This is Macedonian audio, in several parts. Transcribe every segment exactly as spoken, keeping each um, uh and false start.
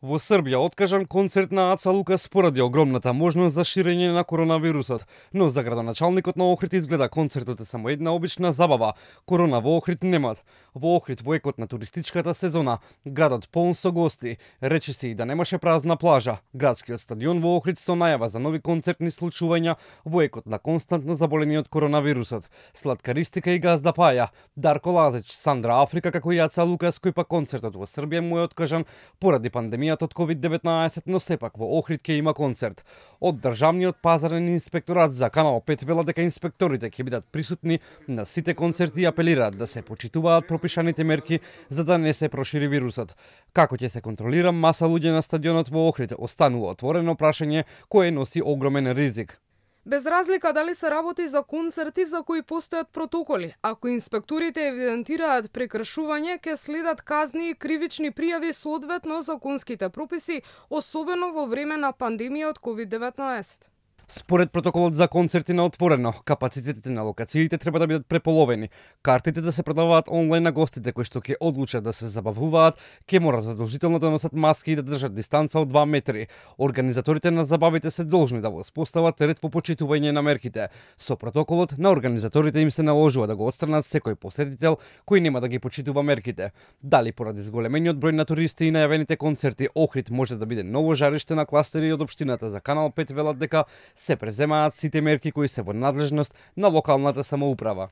Во Србија откажан концерт на Аца Лукас поради огромната можност за ширење на коронавирусот, но за градоначалникот на Охрид изгледа концертот е само една обична забава. Корона во Охрид немат. Во Охрид во екот на туристичката сезона градот полн со гости, речи се и да немаше празна плажа. Градскиот стадион во Охрид со најава за нови концертни случувања во екот на константно заболениот коронавирусот. Сладкаристика и газда паја, Дарко Лазич, Сандра Африка како и Аца Лукас, кој па концертот во Србија му е откажан поради пандемија од ковид деветнаесет, но сепак во Охрид ќе има концерт. Од Државниот пазарен инспекторат за Канал пет вела дека инспекторите ќе бидат присутни на сите концерти и апелираат да се почитуваат пропишаните мерки за да не се прошири вирусот. Како ќе се контролира маса луѓе на стадионот во Охрид останува отворено прашање кое носи огромен ризик. Без разлика дали се работи за концерти за кои постојат протоколи, ако инспекторите евидентираат прекршување, ќе следат казни и кривични пријави соодветно законските прописи, особено во време на пандемија од ковид деветнаесет. Според протоколот за концерти на отворено, капацитетите на локациите треба да бидат преполовени, картите да се продаваат онлайн, на гостите кои што ќе одлучат да се забавуваат ќе мора задолжително да носат маски и да држат дистанца од два метри. Организаторите на забавите се должни да воспостават ред во почитување на мерките. Со протоколот на организаторите им се наложува да го отстранат секој посетител кој нема да ги почитува мерките. Дали поради зголемениот број на туристи и најавените концерти, Охрид може да биде ново жариште на кластери од општината. За Канал пет велат дека се преземаат сите мерки кои се во надлежност на локалната самоуправа.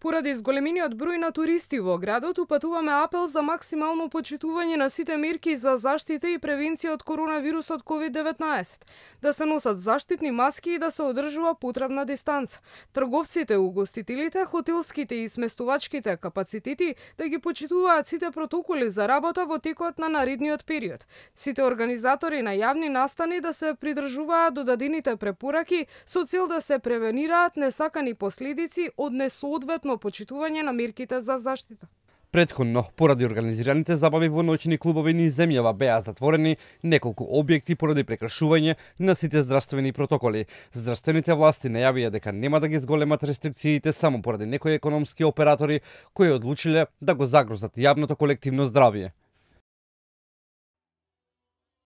Поради зголемениот број на туристи во градот, упатуваме апел за максимално почитување на сите мерки за заштита и превенција од коронавирусот ковид деветнаесет, да се носат заштитни маски и да се одржува потребна дистанца. Трговците, угостителите, хотелските и сместувачките капацитети да ги почитуваат сите протоколи за работа во текот на наредниот период. Сите организатори на јавни настани да се придржуваат до дадените препораки со цел да се превенираат несакани последици од несоодветно почитување на мерките за заштита. Претходно, поради организираните забави во ноќни клубови низ земјава беа затворени неколку објекти поради прекршување на сите здравствени протоколи. Здравствените власти најавија дека нема да ги зголемат рестрикциите само поради некои економски оператори кои одлучиле да го загрозат јавното колективно здравје.